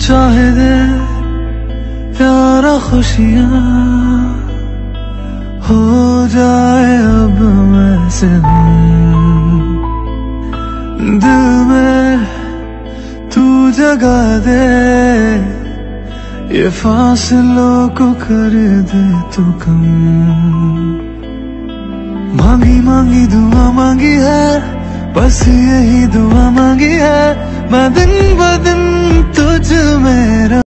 चाहे दे प्यारा खुशियाँ हो जाए अब मैं से हूँ दिल में तू जगा दे ये फासलों को कर दे तू कम मांगी मांगी दुआ मांगी है बस यही दुआ मांगी है मैं दिन ब दिन तुझ में